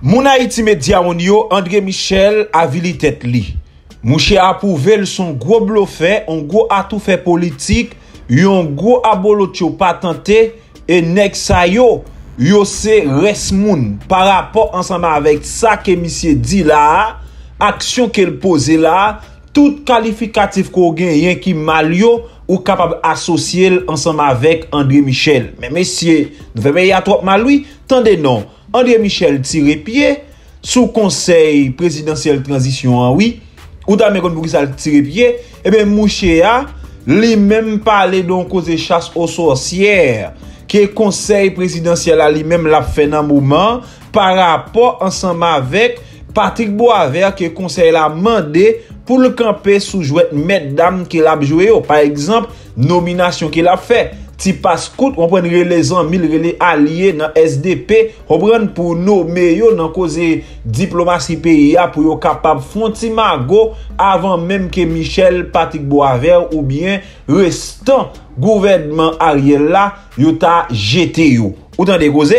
Mon Haïti Média on yo, André Michel a vili tête li. Mouche a prouvé son gros bluffé, un gros atout fait politique, un gros abolotio patenté et nèg sa yo, yo se res moun par rapport ensemble avec ça que monsieur dit là, action qu'elle pose là, tout qualificatif qu'on gagne qui mal yo ou capable associer ensemble avec André Michel. Mais messieurs, vous y a trop mal lui, tendez non. André Michel tire pied sous conseil présidentiel transition en oui ou d'amener pour qu'il s'al tire pied et ben Mouchea lui même parler donc cause chasse aux sorcières que conseil présidentiel lui même l'a fait dans moment par rapport ensemble avec Patrick Boisvert que conseil l'a mandé pour le camper sous jouet mesdames qu'il a joué par exemple nomination qu'il a fait ti paskout, on prend les ans, mille relais alliés dans SDP, on prend pour nommer yo dans cause diplomatie pays pour yo capable font ti mago avant même que Michel Patrick Boisvert ou bien restant gouvernement Ariel là, yo ta jeté yo. Ou dans des causes,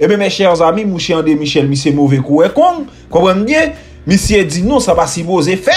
et bien mes chers amis, monsieur André Michel, monsieur mauvais coué comme, comprenez bien, monsieur dit non, ça pas si beau c'est fait.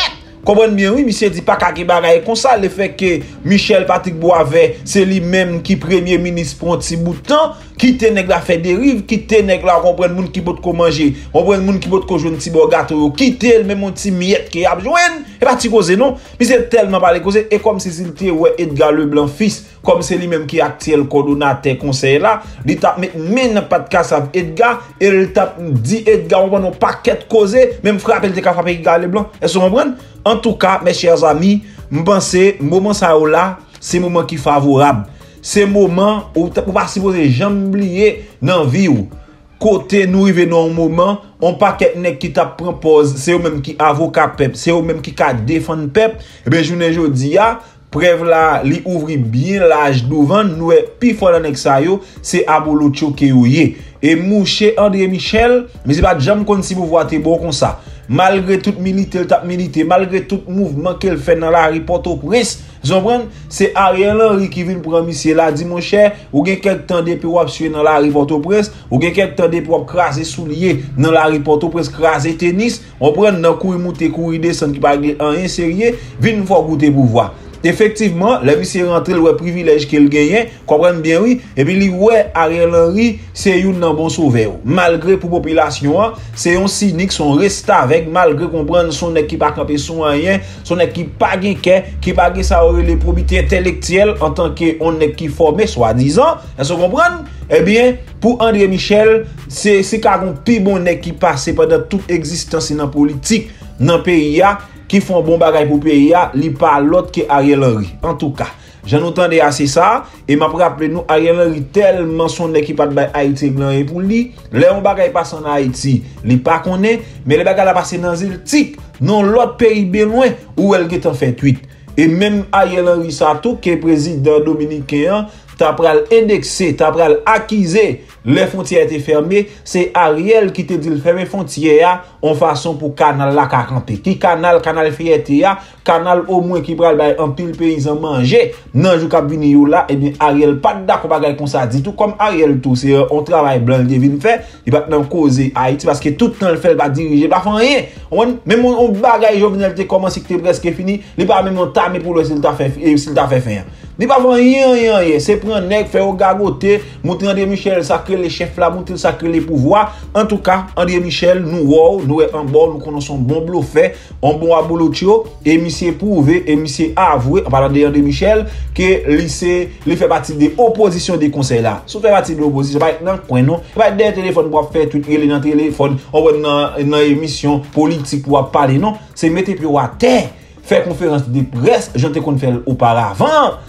Comprenez bien, oui, monsieur dit pas qu'il bagaille comme ça. Le fait que Michel Patrick Boisvert, c'est lui-même qui premier ministre pour un petit bout de temps, qui te nèg la fait dérive, qui te nèg la comprendre moun qui peut ko manger, comprendre moun qui peut ko joindre petit bon gâteau, qui te même un petit miette qui a joindre, et pas ti cause non, monsieur tellement pas les cause et comme si c'était ouais Edgar Leblanc fils, comme c'est lui-même qui actuel coordonnateur conseil là, il t'a maintenant pas de casse avec Edgar et il t'a dit Edgar on prend un paquet cause, même frappe il te frappe Edgar Leblanc. Est-ce que vous comprenez? En tout cas, mes chers amis, m'penser moment ça là, c'est moment qui favorable. C'est moment où vous pas supposé jamais oublier dans vie ou côté nous arriver dans un moment on paquet nèg qui t'a propose, c'est eux même qui avocat peuple, c'est eux même qui ka défendre peuple. Et ben journée jodi a preuve là, li ouvri bien l'âge devant nous et puis fort nèg ça yo, c'est abolotio ke yo ye. Et mouche André Michel, mais c'est pas jamais comme si vous voyez bon comme ça. Malgré toute milité, tap milité, malgré tout mouvement qu'elle fait dans la rue Port-au-Prince, c'est Ariel Henry qui vient prendre monsieur là, dit mon cher, ou bien quelques temps depuis ou absuer dans la rue Port-au-Prince, ou bien quelques temps depuis ou craser soulier dans la rue Port-au-Prince, craser tennis, on prend dans courir monter, courir descendre qui pas rien sérieux, vinn faut goûter pour voir. Effectivement, le monsieur rentré le privilège qu'il gagne, comprendre bien oui, et puis lui ouais Ariel Henry, c'est une nan bon sauveur. Malgré pour population, c'est un cynique son reste avec malgré comprendre son équipe pas camper son rien, son équipe pas gagne qui pas gagne ça les probité intellectuelle en tant que on est qui formé soi-disant, est-ce qu'on comprend? Eh bien, pour André Michel, c'est un pi bon nèg qui passe pendant toute existence dans politique dans pays a qui font bon bagay pour pays a, li pa l'autre que Ariel Henry. En tout cas, j'en entendais assez ça et m'a rappelé nous Ariel Henry tellement son équipe pas de Haïti blanc et pour lui, les on bagay passe en Haïti, li pa connaît mais les bagay la passer dans île Tic, non l'autre pays bien loin où elle est en fait 8. Et même Ariel Henry ça tout qui est président dominicain t'as pral indexé, t'as pral acquisé, les frontières étaient fermées, c'est Ariel qui te dit le fermer frontières en façon pour canal la ka camper. Qui canal fierté ya, canal au moins qui pral bay en pile paysan manger. Nan jou k'ap vini yo là, et bien Ariel pas d'accord bagay comme ça dit tout comme Ariel tout, c'est on travail blanc il vient faire, il va même causer Haïti parce que tout temps le fait pas diriger, pas faire rien. On même on bagay Jovenel te commencé que presque fini, il pas même on tamé pour le s'il t'a fait fin. Ni pas rien, c'est prend nèg fait au gagoter, montre André Michel sacré les chefs là, montre sacré les pouvoirs. En tout cas, André Michel nous est en bon, nous connaissons bon bluffé, un bon abolotio et monsieur prouvé et monsieur avoué en parlant d'André Michel que lycée, il fait partie des oppositions des conseils là. Si fait partie de l'opposition, pas dans point non, pas des téléphones pour faire tout relé dans téléphone, on va dans émission politique pour parler non, c'est mettre pour à terre. Fait conférence de presse, j'en te qu'on fait auparavant.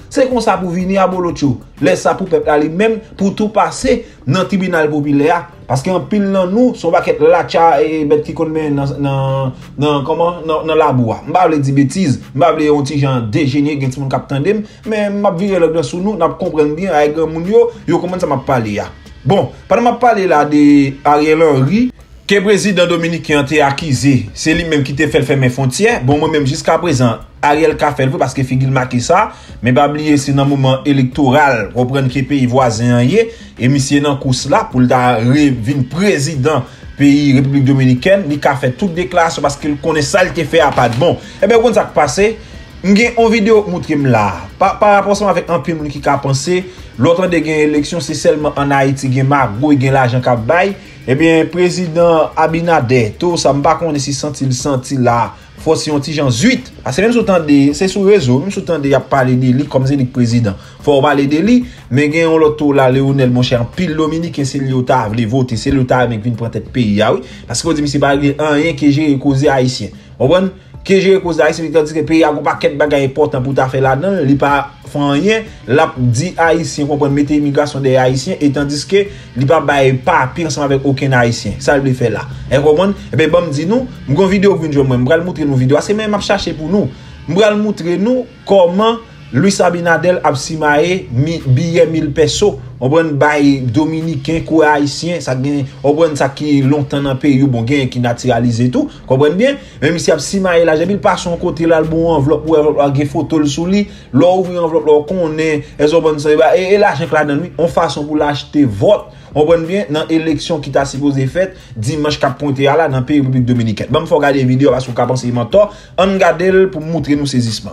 C'est comme ça pour venir à Bolotio. Laisse ça pour peuple aller même pour tout passer dans le tribunal populaire. Parce qu'en pile dans nous, son paquet lacha et bête qui qu'on met dans la boue. M'ba vle di bêtise, m'ba vle on ti jan dégénier gen ti moun k'ap tande mais m'a viré le sous nous, n'a comprendre bien avec grand moun yo comment ça m'a parler. Bon, pendant m'a parler là de Ariel Henry que président dominicain t'est accusé, c'est lui-même qui t'a fait fermer frontières. Bon, moi-même jusqu'à présent, Ariel ka fait parce que figil marqué ça, mais pas oublier c'est dans moment électoral, reprendre que pays voisin et monsieur dans course là pour ta revin président pays République Dominicaine, il a fait toutes les classes parce qu'il connaît ça, il fait à pas de bon. Et bien, quand ça a passé, j'ai une vidéo montrer là. Par rapport à avec un peu qui a pensé, l'autre de gagner l'élection, c'est seulement en Haïti, il y a Margot, il y a l'argent qui a bail. Eh bien, président Abinader, tout ça, je ne sais pas si senti là, il faut si on tige en 8. C'est même sur le réseau, même sur le temps de parler de lui comme c'est le président. Il faut parler de lui, mais il y a un autre là, Lionel, mon cher, pile Dominique, c'est lui qui a voté, c'est lui qui a voté le pays. Parce que vous c'est pas rien que j'ai causé haïtien. Vous comprenez? Que j'ai causé haïtien, c'est-à-dire que le pays a un paquet de bagages importants pour faire là-dedans, il n'y a pas rien, la dit haïtien, comprendre, mettez immigration des haïtiens, et tandis que il pas pas pire ensemble avec aucun haïtien. Ça le fait là. Et comprendre? Et ben bon dit nous, m'gon vidéo que nous moi, m'bral montrer nous vidéo, c'est même à chercher pour nous. M'bral montrer nous comment Luis Abinader a simaé billet 1000 pesos. On prend bail dominicain ou haïtien, ça gagne, on prend ça qui longtemps dans pays bon gagne qui naturalisé tout. Comprendre bien, même si a simaé là, j'ai pas son côté là le bon enveloppe ou enveloppe gagne photo le sous lui, l'on ouvre enveloppe, l'on connaît, elles ont bonne et l'argent là dans lui, on façon pour l'acheter vote. On prend bien dans élection qui t'a supposé faite dimanche cap pointé à là dans pays République Dominicaine. Bon, faut regarder vidéo parce qu'on qu'a pensé mentor, on regarde pour montrer nous saisissement.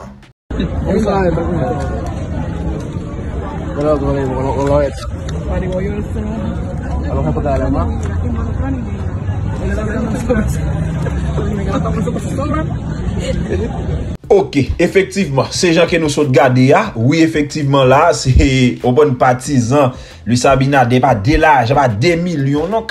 Ok, effectivement, ces gens qui nous sont gardés, oui, effectivement, là, c'est au bon partisan, lui Sabina, pas de l'argent, pas des millions, non,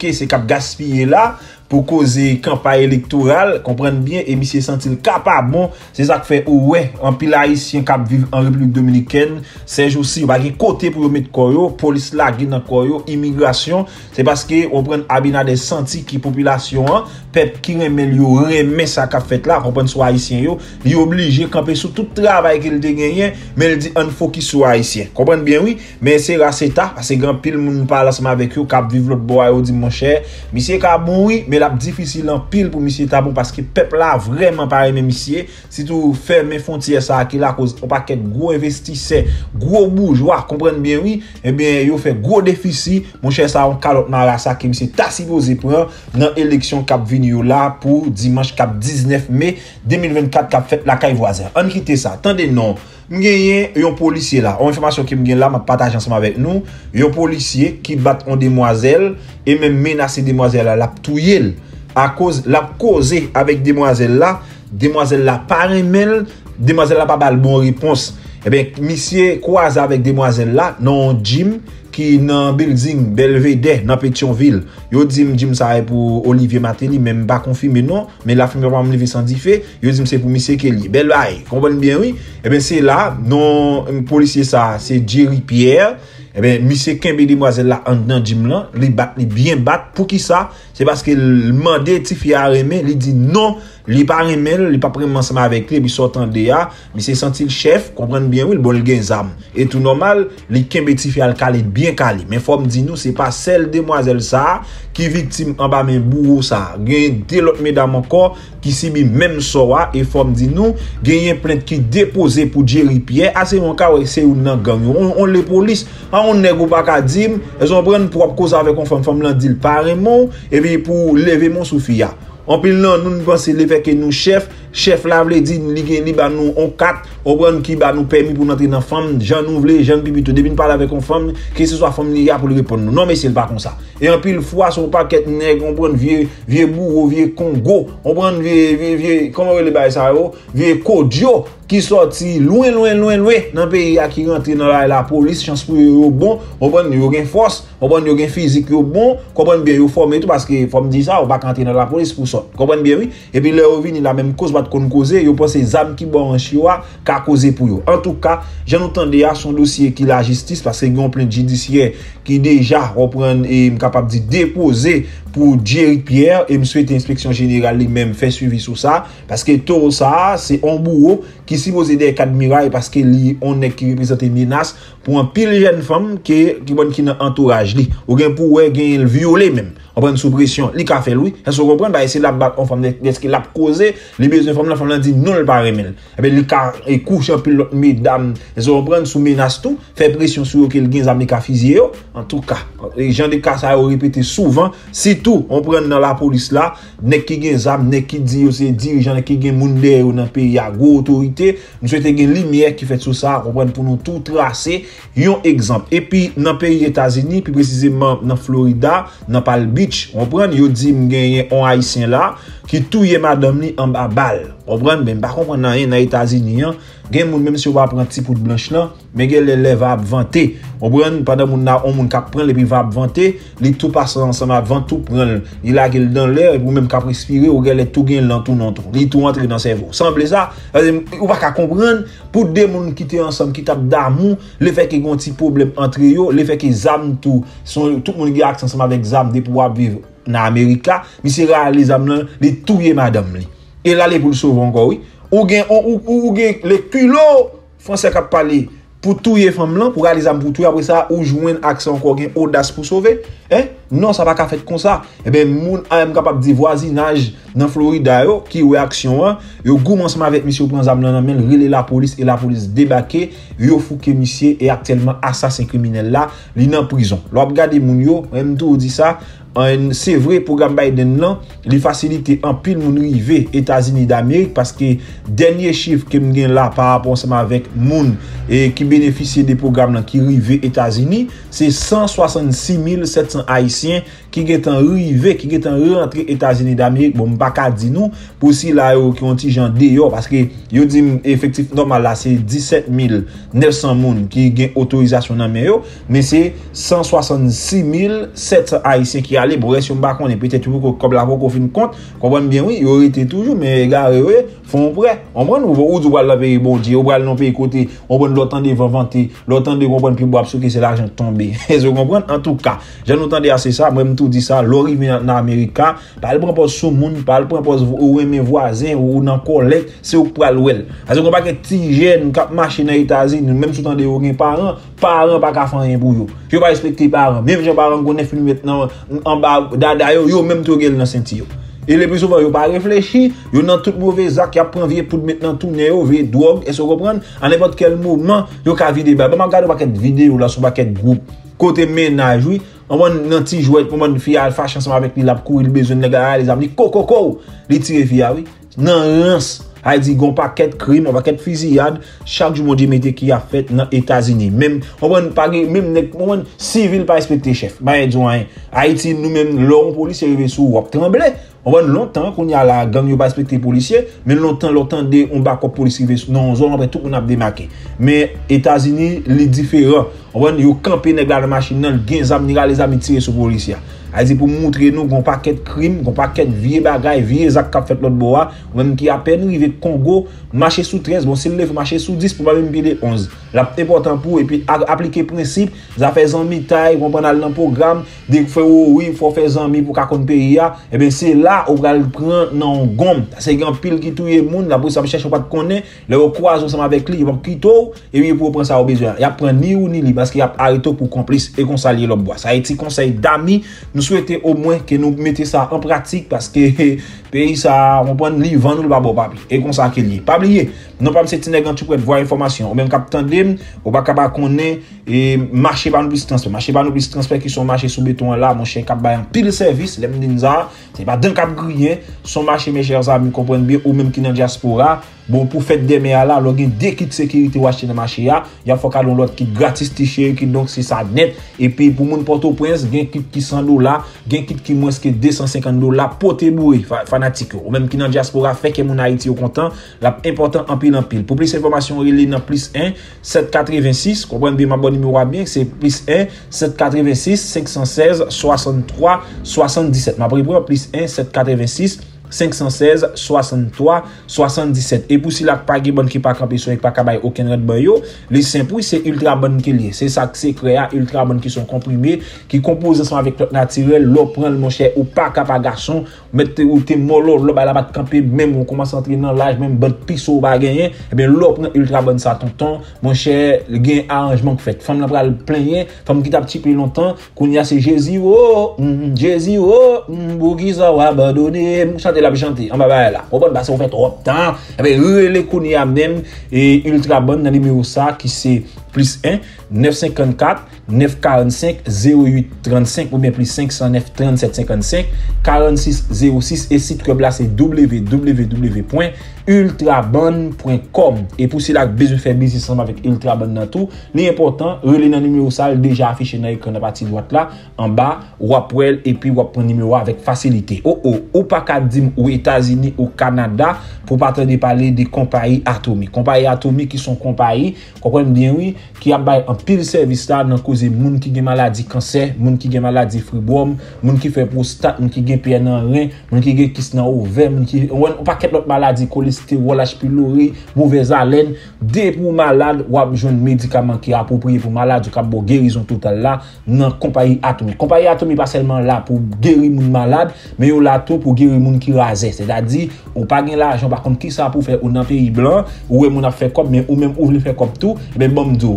c'est cap gaspillé là. Pour causer campagne électorale, comprendre bien, et monsieur sentil capable, bon, c'est ça qui fait, ouais, en pile haïtien qui vivent en République Dominicaine, c'est aussi, bah, qui côté pour mettre koyo, police la, qui nan koyo, immigration, c'est parce que, on prend Abinader senti qui population, peuple qui remet, yo, remet ça qu'a fait là, comprendre soit haïtien, yo, li obligé camper sur tout travail qu'il a gagné, mais il dit, on faut qu'il soit haïtien. Comprendre bien, oui, mais c'est raceta, c'est grand pile, moun parle ensemble avec yo, qui vivent l'autre bois, yo, dit, mon cher, monsieur qui bon, oui, mais difficile en pile pour monsieur Tabou parce que peuple là vraiment pareil même monsieur si tout ferme frontière ça qui la cause on paquet gros investisseurs gros bourgeois comprendre bien oui et bien yo fait gros déficit mon cher ça on calotte là ça qui monsieur Tassibose prend dans élection cap venir là pour dimanche cap 19 mai 2024 cap fête la caille voisin on quitte ça attendez non m'gagné un policier là, une information qui m'gagné là, m'a partage ensemble avec nous, un policier qui bat une demoiselle et même menacer demoiselle là, l'a tué à cause l'a causé avec demoiselle là pas remel, demoiselle là pas bal bon réponse. Eh bien monsieur croise avec demoiselle là non Jim qui dans building Belvedere dans Pétionville. Yo dit Jim ça est pour Olivier Matéli même pas confirmé non mais la femme pas me lever sans diffé. Yo dit c'est pour monsieur Kelly. Belle bail. Comprenez bien oui. Eh bien c'est là non policier ça c'est Jerry Pierre. Eh bien monsieur Kembe demoiselle là en dans Jim là, li bat li bien bat pour qui ça? C'est parce qu'il demandait ti fi a remet, il dit non. Li pa remel, li pa prend ensemble avec lui, il sortant de là, mais c'est senti le chef, comprendre bien oui, le bon gain zam. Et tout normal, li kembe ti fi al calé bien calé. Mais faut me dire nous, c'est pas celle demoiselle ça qui victime en bas même bourreau ça. Gagne des autres mesdames encore qui subit même soa et faut me dire nous, gagne plainte qui déposé pour Jerry Pierre, assez mon cas c'est ou nan gang. On les police, on nèg ou pas ka dim, ils ont prendre propre cause avec on femme lan dit paremon et puis pour lever mon soufia. En pile non nous pensons l'évêque et nous chef là veut dire li ba nous on 4 on prend qui ba nous permis pour entrer dans femme Jean nous vle Jean pipi tout depuis parler avec une femme que ce soit femme il a pour lui répondre non mais c'est pas comme ça et en pile fois son paquet nèg on prend vieux bourreau vieux Congo on prend vieux comment on le bail ça vieux Kodjo qui sorti loin dans pays à qui rentre dans la police chance pour yo bon on prend yo gain force on prend yo gain physique yo bon comprendre bien yo formé tout parce que faut me dire ça on pas rentrer dans la police pour ça comprendre bien oui et puis là on vient la même cause pas qu'on cause yo pense les âmes qui bon en chioa qu'a causé pour yo en tout cas j'en entendais à son dossier qui la justice parce que il y a plein de judiciaire qui déjà reprend et capable de déposer pour Jerry Pierre et me souhaite inspection générale lui-même fait suivi sur ça parce que tout ça c'est un bourreau qui supposé d'être admirable parce que lui on est qui représente menace pour un pile jeune femme qui bonne qui dans entourage li ou bien pour ouais gain violer même on prend sous pression li ka fait lui ça se comprendre bah c'est s'il a battu en femme, est-ce qu'il a causé les besoins de la femme, la femme dit non, le pas remède. Eh bien, il couche un peu, mesdames, ils ont pris sous menace tout, fait pression sur quelqu'un, ils ont mis qu'à fusiller. En tout cas, les gens de cas, ça a répété souvent, si tout, on prend dans la police là, n'est-ce qu'il y a des armes, n'est-ce qu'il dit, c'est dirigeant, n'est-ce qu'il y a des mondes ou dans le pays, il y a gros autorité, nous souhaitons une lumière qui fait tout ça, pour nous tout tracer, un exemple. Et puis, dans le pays États-Unis, plus précisément dans Florida, dans Palm Beach, on prend, il dit, il y a un haïtien là, qui touille madame li en bas balle. On prend, même par contre, dans les États-Unis, même si on va prendre un petit peu de blanche là, mais l'élève va vanter. On prend, pendant qu'on prend, et puis va vanter, les tout passe ensemble, avant tout prendre, il a dans l'air, et vous même qu'à respirer, ou il tout gain dans tout, non tout. Il tout entre dans le cerveau. Semble ça, on va qu'à comprendre, pour des gens qui étaient ensemble, qui tapent d'amour, le fait qu'ils ont un petit problème entre eux, le fait qu'ils aiment tout, tout le monde qui est ensemble avec ZAM, de pouvoir vivre dans l'Amérique, mais c'est rare les âmes, les touiller madame. Et là, les pour le sauver encore, oui. Ou bien, les culots français qui parlent pour touiller femme, pour aller les âmes pour touiller, après ça, ou jouer un accent encore, une audace pour sauver. Non, ça va pas faire comme ça. Eh bien, moun a même capable de voisinage dans Florida, qui ou action, yo commence avec monsieur prend zam nan men, relé la police et la police débarqué, yo fouke monsieur et actuellement assassin criminel là, li nan prison. Lò regardez moun yo, même tout dit ça, c'est vrai programme Biden là, li facilité en pile moun rivé États-Unis d'Amérique parce que dernier chiffre que m gen là par rapport ensemble avec moun et qui bénéficie des programmes là qui rivé États-Unis, c'est 166 700 Haïtiens qui est arrivé, qui est rentré États-Unis d'Amérique. Bon, pas qu'à dire nous, pour si là, qui ont dit gens dehors, parce que, yo dit, effectivement, normal là, c'est 17 900 moun qui ont autorisation dans mes yo, mais c'est 166 700 haïtiens qui allaient, pour rester en on est peut-être toujours comme la qu'on fait une compte, comprendre bien, oui, ils auraient été toujours, mais les gars, eux, font prêt. On prend, ou du bois la pays, bon Dieu, ou bois non pays côté, on prend l'autant de vanter, l'autant de comprendre, puis boire, parce que c'est l'argent tombé. Et je comprends, en tout cas, j'en entendais assez ça, même tout dit ça, l'origine en Amérique, par le propos sous monde, par le propos ou mes voisins ou dans collègue, c'est au poil ouel. Parce qu'on pas que petit jeune qui marche dans les États-Unis, même sous temps de aucun parent, parent pas qu'à faire rien pour yo. Je pas respecter parents, même les parents connaissent film maintenant en bas d'ailleurs, yo même tout gueule dans senti. Et les plus souvent, ils n'ont pas réfléchi, ils ont tout mauvais acte qui apprend vieux pour maintenant tourner, vieux drogue, et se reprendre. À n'importe quel moment, ils ont qu'à vider. Je regarde un paquet de vidéos là, sur un paquet de groupes, côté ménage, oui. On va un petit jouet pour une fille alpha ensemble avec lui, la cour, il besoin de gars, les amis, coco, les tirer fille, oui. Non, rance. Il dit qu'on paquet de crimes, on paquet de fusillades, chaque jour, mon Dieu, qui a fait dans les États-Unis. Même, on va parler, même, civil pas respecter chef. Ben, douane. Haïti, nous-mêmes, l'on police est arrivé sous, on tremblait. On va longtemps qu'on y a la gang, on va respecter les policiers, mais longtemps, on va encore police arriver sous, non, on va tout, on a démarqué. Mais, États-Unis, les différents. On va nous camper dans la machine, les amis tirés sur les policiers. Elle dit pour montrer nous qu'on paquet de crimes, qu'on paquet de vieux bagages, vieux actes qu'a fait l'autre bois, même qui à peine arrivé au Congo, marcher sous 13, bon, s'il lève, marcher sous 10, pour pas même piler 11. L'important pour, et puis appliquer principe, ça fait en mi-taille, on prend dans le programme, dès que oui, il faut faire en mi pour qu'on paye, et bien c'est là où on va le prendre dans le gomme. C'est grand pile qui touille le monde, la police cherche pas de connaître, là on croise ensemble avec lui, il va quitter, et puis pour prendre ça au besoin. Il prend ni ou ni lui, parce qu'il a arrêté pour complice et qu'on s'allie l'autre bois. Ça a été conseil d'amis. Nous souhaitons au moins que nous mettions ça en pratique parce que pays ça on prend li vendre le babo papier et comme ça qu'il y pas oublier non pas c'est nèg tu peux voir information ou même cap tandem ou pas capable connait et marché pas nous plus transfert qui sont marché sous béton là mon cher cap ba en pile service les m'dinza c'est pas dans cap griller son marché mes chers amis comprendre bien ou même qui dans diaspora bon pour fête des mères là log des kits sécurité ou acheter dans marché là il faut qu'à l'autre qui gratis t-shirt qui donc c'est ça net et puis pour mon Port-au-Prince gain kit qui $100 gain kit qui moins que $250 poté bourré fanatique ou même qui dans diaspora fait que mon Haïti au content la important en pile pour plus d'informations relé dans plus 1 786 comprendre bien ma bonne numéro bien c'est plus 1 786 516 63 77 ma plus 1 786 516 63 77 et pour si la pas de bonne qui pas camper sur pas capable aucun rendement yo les simple c'est ultra bonne qui lié c'est ça que c'est créé ultra bonne qui sont comprimés qui composent ensemble avec notre naturel l'eau prendre mon cher ou pas capable garçon mettre ou t'es mollo l'eau ba la pas camper même on commence à entrer dans l'âge même bonne piso ou pas gagner et bien l'eau prend ultra bonne ça tonton mon cher gain arrangement que fait femme la pral plaigner femme qui t'a petit plus longtemps qu'on y a c'est Jésus oh bougiza ou abandonné la chanter en bas là on va passer on fait trop de temps avec les connait même et ultra bonne dans numéro ça qui c'est plus 1 954 945 08 35 ou bien plus 509 37 55 46 06 et site web là c'est www.ultrabonne.com et pour cela que besoin faire business ensemble avec ultra bonne dans tout l'important relé dans numéro ça déjà affiché dans l'écran la partie droite là en bas ou après et puis ou prendre numéro avec facilité ou pas qu'à dire aux États-Unis au Canada pour pas attendre de parler des compagnies Atomi qui sont compagnies comprenez bien oui qui a un pile service là dans cause moun qui gen maladie cancer moun qui gen maladie fibrome moun qui fait prostate moun qui gen pierre dans rein moun qui gen kyste dans ovaire moun qui on pas qu'être l'autre maladie cholestérol H pylori mauvaise haleine dès pour malade ou a joindre médicament qui approprié pour malade ou capable guérison totale là dans compagnie Atomi pas seulement là pour guérir moun malade mais yo là tout pour guérir moun qui rasé c'est-à-dire on pas gain l'argent par contre qui ça pour faire dans pays blanc ou moun a fait comme mais ou même ou veut faire comme tout ben bon do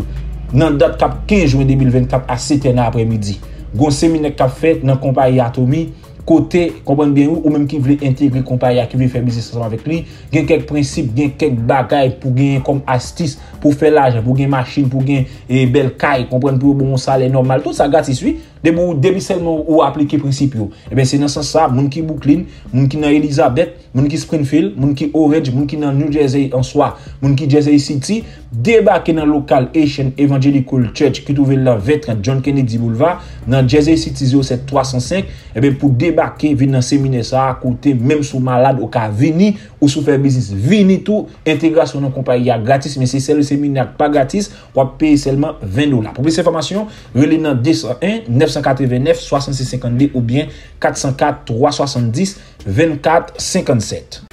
nan date cap 15 juin 2024 à 7h après-midi gon séminaire cap fait dans compagnie Atomi côté comprendre bien ou même qui veut intégrer compagnie qui veut faire business ensemble avec lui gen quelques principes gen quelques bagages pour gagner comme astuce pour faire l'argent pour gagner machine pour gagner et belle caille comprendre pour bon salaire normal tout ça gratuit début seulement ou appliquer principe yo et ben c'est dans sens ça moun ki Brooklyn moun ki dans Elizabeth moun ki Springfield moun ki Orange moun ki dans New Jersey en soi moun ki Jersey City débarquer dans local Asian Evangelical Church qui trouve la 20 John Kennedy Boulevard dans Jersey City 07 305 et ben pour débarquer venir dans séminaire ça à côté même sous malade ou ka venir ou sous faire business venir tout intégration dans compagnie gratis mais c'est celle séminaire pas gratis ou payer seulement $20 pour plus information relé dans 201 989 6652 ou bien 404 370 24 57.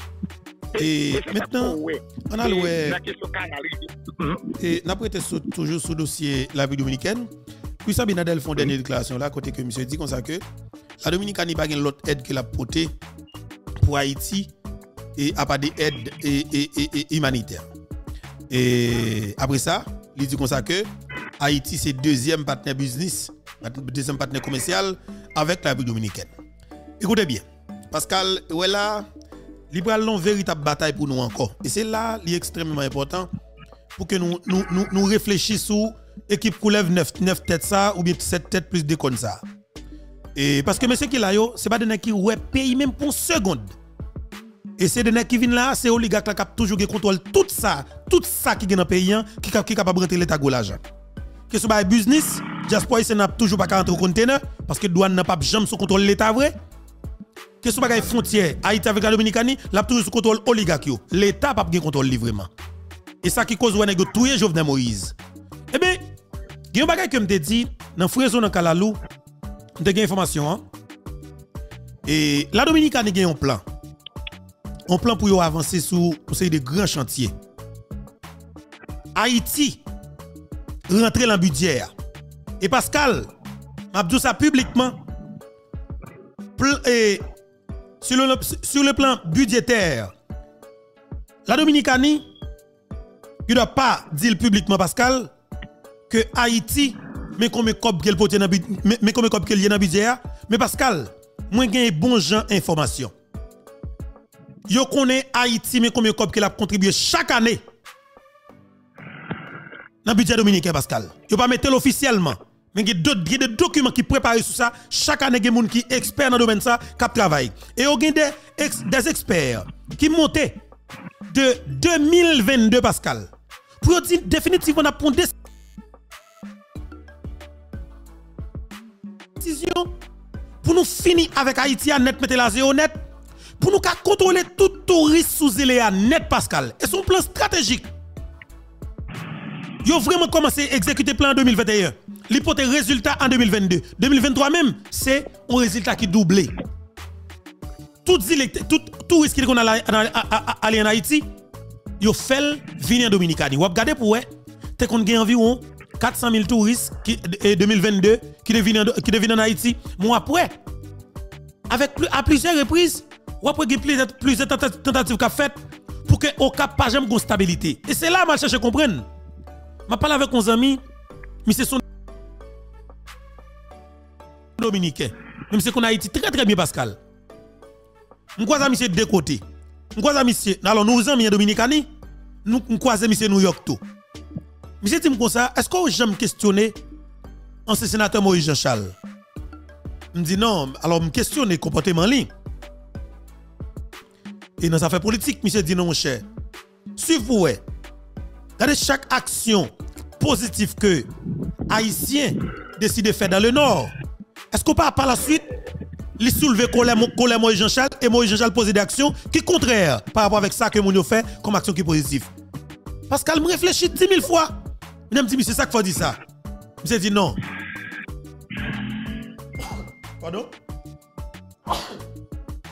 Et maintenant, on a loué. Et on a prêté toujours sous dossier la vie dominicaine. Puis ça, Abinader font dernière déclaration là, côté que monsieur dit comme ça que la Dominicaine n'a pas une autre aide que la potée pour Haïti et a pas des aides humanitaires. Et après ça, il dit comme ça que Haïti c'est deuxième partenaire business. Deuxième partenaire commercial avec la République dominicaine. Écoutez bien, Pascal, voilà, il y a une véritable bataille pour nous encore. Et c'est là l'extrêmement important pour que nous réfléchissions équipe Koulev 9 têtes ça ou bien 7 têtes plus des comme ça. Et parce que monsieur qui là yo, c'est pas des gens qui ouais pays même pour une seconde. Et c'est des gens qui viennent là, c'est oligarque qui a toujours contrôle tout ça qui est dans le pays qui est capable de rentrer l'état de l'argent. Que ce soit business, diaspora n'a toujours pas rentrer au conteneur parce que douane n'a pas jamais sous contrôle l'état vrai. Que ce soit les frontières Haïti avec la Dominicanie, l'a toujours sous contrôle oligarchie. L'état pas bien contrôle librement. Et ça qui cause on a tué Jovenel Moïse. Eh bien, il y a un bagage que me dit dans Frézo dans Kalalou, on a des informations. Et la Dominicanie a un plan pour avancer sur des grands chantiers. Haïti rentrer dans le budget. Et Pascal, m'a dit ça publiquement. Sur le plan budgétaire, la Dominicanie, il ne doit pas dire publiquement, Pascal, que Haïti, mais combien de copes qu'il y a dans le budget. Mais Pascal, moi j'ai bon genre information. Yo connaît Haïti, mais combien de copes qu'il a contribué chaque année. Dans le budget dominicain, Pascal. Il n'y a pas mettre officiellement. Mais il y a des documents qui préparent sur ça. Chaque année, il y a des gens qui sont experts dans le domaine ça, qui travaillent. Et il y a des experts qui montent de 2022, Pascal. Pour dire définitivement, on a pris des décisions pour nous finir avec Haïti à net, mettre la zéro net. Pour nous contrôler tout touriste sous île à net, Pascal. Et son plan stratégique. Ils ont vraiment commencé à exécuter le plan en 2021. L'hypothèse résultat en 2022. 2023 même, c'est un résultat qui doublé. tout risque qu'on a aller en Haïti, yo fait venir en Dominicani. Vous regardez pour eux, t'es qu'on gagne environ 400 000 touristes qui 2022 qui deviennent en Haïti. Moi après, avec à plusieurs reprises, ou après plusieurs tentatives qu'a faites pour que au cap pas jamais une stabilité. Et c'est là que je cherche à comprendre. Je parle avec mon ami, mais c'est son Dominicain. Même si qu'on a Haïti très très bien Pascal. Nous croisons monsieur de deux côtés. Nous croisons monsieur. Alors nous sommes en Dominicani. Nous croisons monsieur New York tout. Monsieur dit comme ça, est-ce que j'aime questionner ancien sénateur Moïse Jean-Charles? Je me dis non, alors je questionne le comportement lui. Et dans les affaires politiques, monsieur dit non mon cher. Si vous regardez chaque action positive que Haïtien décide de faire dans le Nord, est-ce qu'on parle par la suite? Les soulever colère Moïse Jean-Charles et Moïse Jean-Charles poser des actions qui sont contraires par rapport avec ça que Mounio fait comme action qui est positive. Parce qu'elle me réfléchit 10 000 fois. Je me dis, mais c'est ça qu'il faut dire ça. Je me dis non. Pardon?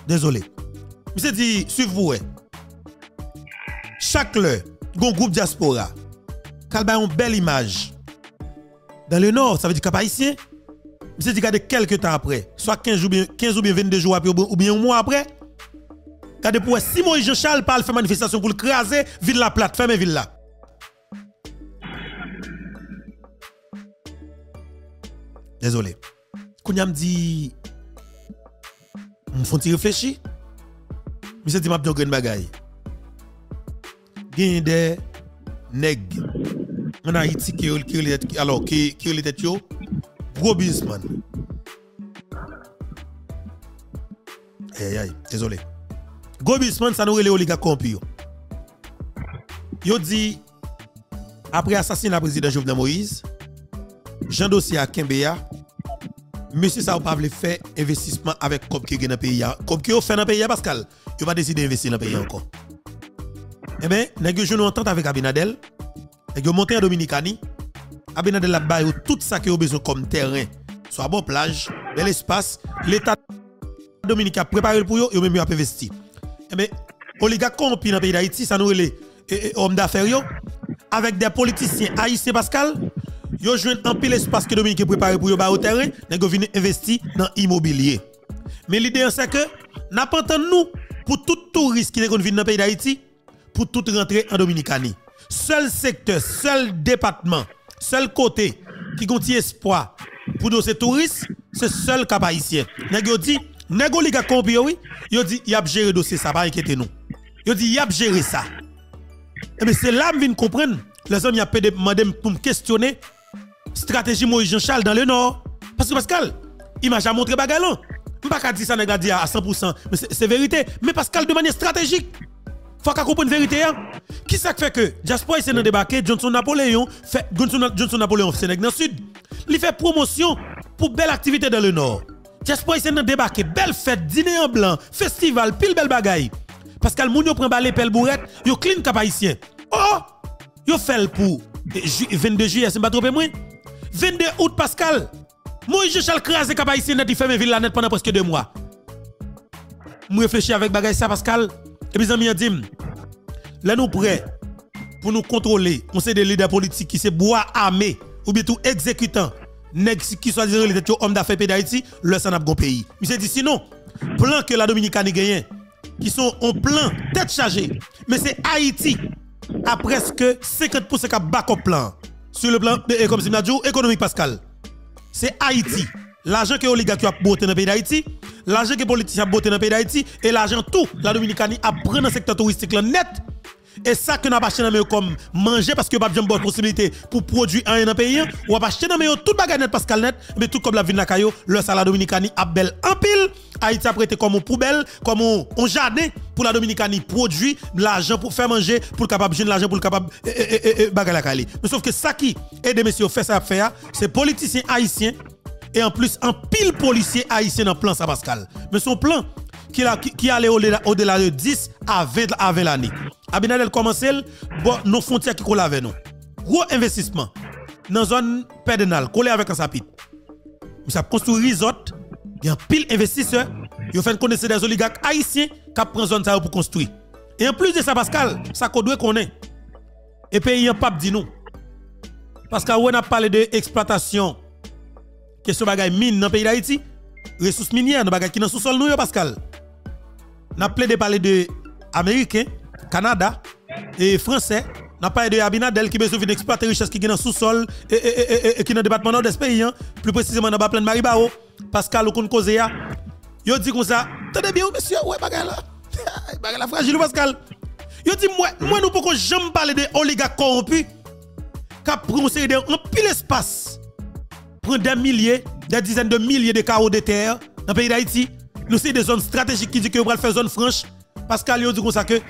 Désolé. Je me dis, suivez-vous. Chaque le, un groupe diaspora, qu'elle a une belle image. Dans le Nord, ça veut dire qu'il n'y a pas ici. Je me dis, regardez quelques temps après, soit 15 ou bien 22 jours après, ou bien un mois après, regardez pour si Moïse Jean-Charles parle, fait manifestation pour le craser, vide la plate, ferme ville là. Désolé. Kounia me dit, me font-ils réfléchir? Je me dis, je vais une bagaille. Il y a des nègres en Haïti qui ont les têtes. Gros businessman. Aïe aïe, désolé. Gros businessman, ça nous est les oligarques corrompus. Yo dit, après assassinat président Jovenel Moïse, Jean Dossier à Kembeya, monsieur ça pas voulu faire investissement avec Cop qui est dans le pays. Cop qui fait dans le pays, Pascal, il va décider d'investir dans le pays encore. Eh bien, nous avons entente avec Abinader, nous avons monté en Dominicani. Abinader la baille tout ça qui a besoin comme terrain, soit bon plage, bel espace, l'État dominicain préparé pour eux, ils ont même investi. Eh bien, oligarques corrompus dans le pays d'Haïti, ça nous est les hommes d'affaires, avec des politiciens haïtiens Pascal, ils ont joué un pile espace que Dominique préparé pour eux, au terrain, ils ont investi dans l'immobilier. Mais l'idée c'est que, nous, pour tout touriste qui est venu dans le pays d'Haïti, pour tout rentrer en Dominicanie. Seul secteur, seul département, seul côté qui contient espoir pour nos touristes, c'est seul cap haïtien. Nèg yo dit, nèg yo li ka kompi oui, yo dit y a géré dossier ça, pas inquiéter nous. Yo dit y a géré ça. Et mais c'est là me vinn comprendre, les hommes y a pas demandé pour me questionner stratégie Moïse Jean-Charles dans le Nord parce que Pascal, il m'a jamais montré bagalon. On pas dire ça nèg a dit à 100%, mais c'est vérité, mais Pascal de manière stratégique. Faut qu'on comprenne la vérité. Qui ça fait que diaspora s'est débarqué, Johnson Napoléon fait dans le sud. Il fait promotion pour belle activité dans le Nord. Diaspora s'est débarqué, belle fête, dîner en blanc, festival, pile belle bagaille. Parce que le monde prend balai pelle bourrette, yo clean cap haïtien. Oh, yo fait pour 22 juillet, c'est pas trop moins. 22 août Pascal. Moi je chal craser cap haïtien net, il fait mes villes la net pendant presque 2 mois. Moi réfléchis avec bagaille ça Pascal. Et puis, amis, dit, là, nous prêts pour nous contrôler. On sait des leaders politiques qui se bois armés ou bien tout exécutant, qui soit disant les hommes d'affaires d'Haïti, le s'en a bon pays. Mais c'est dit, sinon, plan que la Dominicanie gagne, qui sont en plan tête chargée, mais c'est Haïti à presque 50% qui a back up plan. Sur le plan, comme si dit, économique Pascal. C'est Haïti. L'argent que oligarque a boté dans le pays d'Haïti, l'argent que politique a boté dans le pays d'Haïti, et l'argent tout, la Dominicanie a pris dans le secteur touristique net. Et ça que nous avons acheté dans le comme manger parce que nous n'avons pas de possibilité pour produire un dans le pays. Nous avons acheté dans le tout bagage net Pascal net, mais tout comme la ville de la Caillou, le salaire Dominicanie a belle en pile. Haïti a prêté comme une poubelle, comme un jardin pour la Dominicanie produit l'argent pour faire manger, pour le capable de l'argent, pour le capable de bagage la Caillou. Mais sauf que ça qui aide messieurs fait ça faire, c'est politiciens haïtiens. Et en plus, un pile policier haïtien dans le plan, ça Pascal. Mais son plan, qui allait au-delà de 10 à 20 avant l'année. Abinader commence, bon, nos frontières qui collent avec nous. Gros investissement dans la zone pédonale, collé avec un sapit. Mais ça construit resort, il y a un pile investisseur, Vous faites connaître des oligarques haïtiens qui prennent zone ça pour construire. Et en plus de ça, Pascal, ça qu'on doit connaître. Et pays en pape dit nous. Parce que on a parlé de exploitation. Question bagaille mine dans le pays d'Haïti, ressources minières dans bagaille qui dans sous-sol nous Pascal. N'a plaidé parler de américains, Canada et français, n'a parlé de Abinader qui besoin d'exploiter richesse qui dans sous-sol et qui dans département nord de ce pays, plus précisément dans plein de Maribao. Pascal ou qu'on cause ya. Yo dit comme ça, tenez bien monsieur, ouais bagaille là. Bagaille la fragile Pascal. Yo dit moi nous pouvons jamais parler de oligarques corrompus. Cap prononcer dans un pile espace. Prendre des milliers, des dizaines de milliers de carreaux de terre dans le pays d'Haïti. Nous c'est des zones stratégiques qui disent que vous allez faire zone franche parce qu'Alio dit comme ça que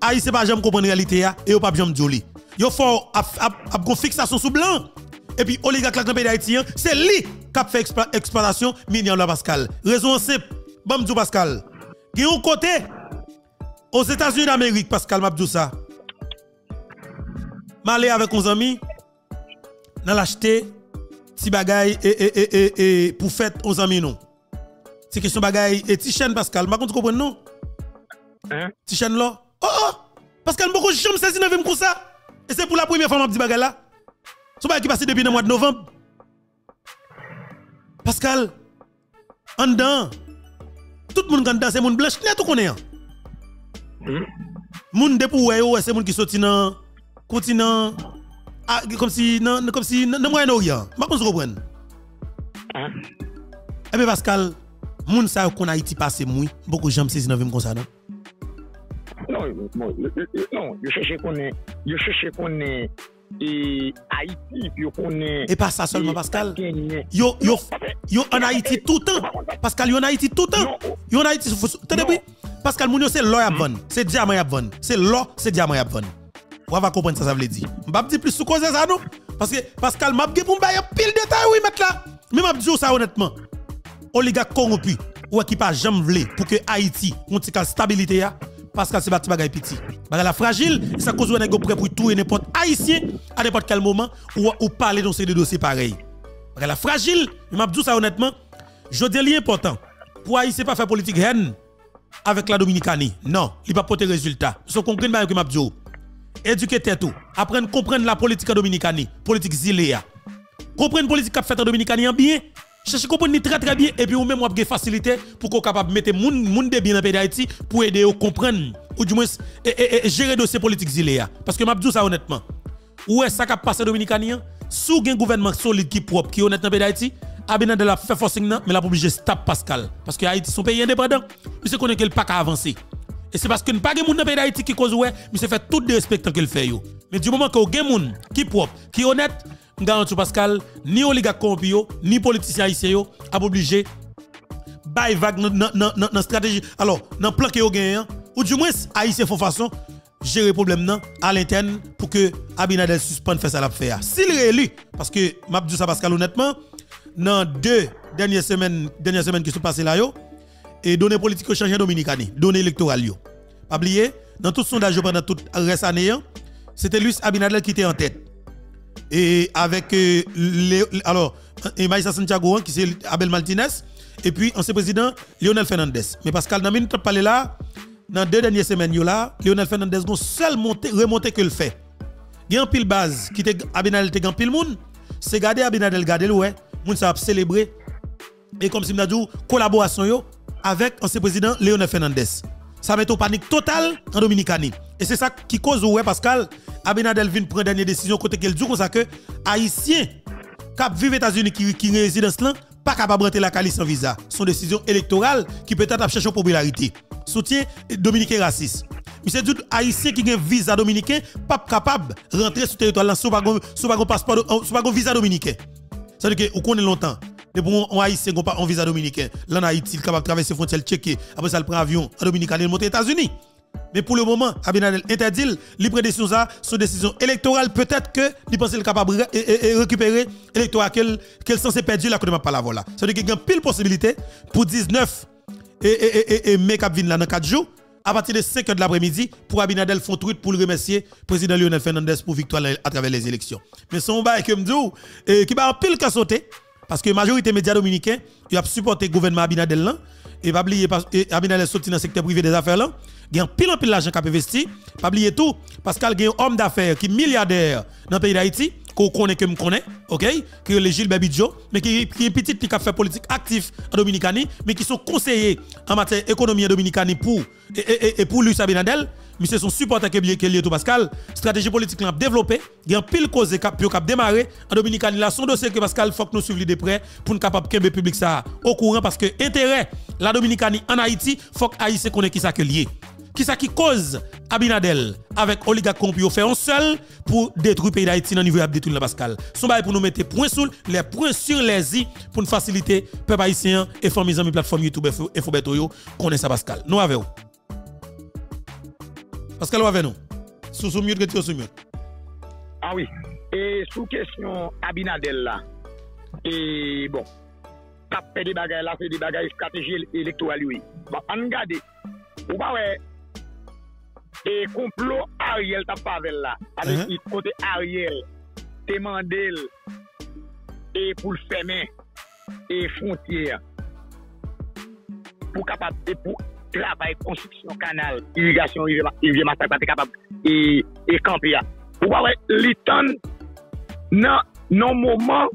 Haïti pas jamais comprendre réalité et vous pas jamais joli. Yo fort a gon fixation sous blanc et puis oligarque dans le pays d'Haïti, c'est lui qui fait exploitation minière là Pascal. Raison simple, bam dou Pascal. Gen un côté aux États-Unis d'Amérique Pascal m'a dit ça. M'aller avec nos amis dans l'acheter ti bagay et pour faire aux amis non. C'est question bagay et ti chaîne Pascal, ma compte comprendre non. Ti chaîne là. Oh Pascal beaucoup jamais saisi dans vim comme ça. Et c'est pour la première fois m'a dit bagay là. Son bagay qui passé depuis le mois de novembre. Pascal en dedans. Tout le monde quand danser monde blanche clair tout connait. Monde de pour ouais c'est monde qui sorti dans continent ah, comme si non Moyen-Orient. Ma qu'on se comprenne. Eh bien Pascal, moun sa qu'on Haïti passé moui, beaucoup j'aime saisir dans vim comme ça non. Non, je cherche qu'on est et Haïti puis qu'on est. Et pas ça seulement Pascal. Yo en Haïti tout le temps. Pascal yo en Haïti tout le temps. Yo en Haïti t'as dit Pascal moun yo c'est l'or yabvan, c'est diamant yabvan, c'est l'or, c'est diamant yabvan. On va comprendre ça veut dire. M'pa dit plus sous cause ça non parce que Pascal m'a dit pour m'bailler pile détail oui mettre là. Mais m'a dit ça honnêtement. Oligarque corrompu ou qui pas jamais vle pour que Haïti on ait stabilité là Pascal c'est petit bagaille petit. Bagaille la fragile, ça cause on est prêt pour tout et n'importe haïtien à n'importe quel moment ou parler dans ces deux dossiers pareil. Bagaille la fragile, m'a dit ça honnêtement. Je dis li important pour Haïti pas faire politique haine avec la Dominicanie. Non, il va porter résultat. Son concret m'a dit éduquer tout, apprendre comprendre la politique dominicane, politique ziléa. Comprendre politique qu'a fait en dominicane bien, chercher comprendre très bien et puis ou même ou avez facilité pour qu'on capable mettre moun de bien dans pays d'Haïti pour aider ou comprendre ou du moins gérer dossier politique ziléa parce que m'a dit ça honnêtement. Où est ça qu'a passé dominicanien sous un gouvernement solide qui propre qui honnête dans pays d'Haïti, Abinader la fait forcing mais la obligé stop Pascal parce que Haïti son pays indépendant, puisque connaît qu'elle pas qu'à avancer. Et c'est parce que nous pas de monde dans le pays d'Haïti qui cause ouais, mais c'est fait tout de respect que le fait yo. Mais du moment que vous avez des gens qui propre, qui honnête, nous garantissons Pascal, ni oligarque corrompu, ni politicien haïtien, à obligé bay vague dans stratégie. Alors, dans plan que vous avez, ou du moins haïtien font façon gérer problème nan à l'interne pour que Abinader suspende fait ça la faire. S'il réélu parce que m'a dit ça Pascal honnêtement, dans deux dernières semaines qui sont passées là yo. Et données politiques changent dominicani, données électorales. Pas oublier, dans tout sondage pendant toute reste année, c'était Luis Abinader qui était en tête. Et avec Emaïsa Santiago qui c'est Abel Martinez et puis ancien président Lionel Fernandez. Mais Pascal n'a même pas parlé là dans deux dernières semaines là, Lionel Fernandez gon seul remonter que le fait. Il y a un pile base qui était Abinader était grand pile monde, c'est garder Abinader garder ouais, monde ça a célébré et comme si m'a dit collaboration yo avec ancien président Lionel Fernandez. Ça met au panique totale en Dominicanie. Et c'est ça qui cause ouais Pascal Abinader vient prendre dernière décision côté qu'elle dit comme ça que haïtien cap vivent États-Unis qui résidence là pas capable rentrer la Cali sans visa. Son décision électorale qui peut-être a cherché popularité. Soutien dominicain raciste. Mais c'est tout haïtien qui gagne visa dominicain pas capable rentrer sur territoire là sans pas passeport sans pas visa dominicain. Ça veut dire que on connaît longtemps les bon en Haïti n'ont pas en visa dominicain. Là en Haïti, il capable traverser frontière checker. Après ça, il prend avion en Dominicaine et monte aux États-Unis. Mais pour le moment, Abinader interdit libre décision ça, son décision électorale peut-être que il pense qu'il capable récupérer électorat qu'elle censé perdre là que m'a pas la voilà. Ça veut dire qu'il y a pile possibilité pour 19 et mai cap vinn là dans 4 jours à partir de 5h de l'après-midi pour Abinader font tweet pour le remercier président Lionel Fernandez pour victoire à travers les élections. Mais son bail que me dit qui va en pile qu'à sauter. Parce que la majorité des médias dominicains, ils ont supporté le gouvernement Abinader et pas oublier parce que Abinader sorti dans le secteur privé des affaires là, il y a pile l'argent qui a investi, pas oublier tout parce qu'il y a un homme d'affaires qui est milliardaire dans le pays d'Haïti, qu'on connaît que me connaît, OK, qui est Gilles Bebidjo, mais qui est petit qui a fait politique active en Dominicanie, mais qui sont conseillers en matière économie en Dominicanie pour Luis Abinader. Mais c'est son supporter qui est lié tout Pascal. Stratégie politique l'a développé. Il y a un pile cause qui a démarré. En Dominicanie, là, son dossier que Pascal, il faut que nous suivions de près pour nous capables de public ça au courant parce que l'intérêt la Dominicanie en Haïti, il faut que Haïti connaisse qui ça qui est lié. Qui ça qui cause Abinader avec oligarque compio fait un seul pour détruire le pays d'Haïti dans le niveau de détruire Pascal. Son bail pour nous mettre point sous les points sur les i pour nous faciliter les peuples haïtiens et formiser mes plateformes YouTube et Info Bertho connaissent ça Pascal. Nous avec vous. Pascal, vous avez nous. Sous-mute. Ah oui. Et sous question Abinader là. Et bon. Tapé des bagages là, c'est des bagages stratégiques électorales. Bon, on regarde. Ou pas, ouais. Et complot Ariel Tapavel là. Avec le côté Ariel. Témandel. Et pour le fermer. Et frontière. Pour capable. Et pour. Travail, construction, canal, irrigation, rivière, massacre, pas capable et camper. Vous voyez, l'étonne, non, moment,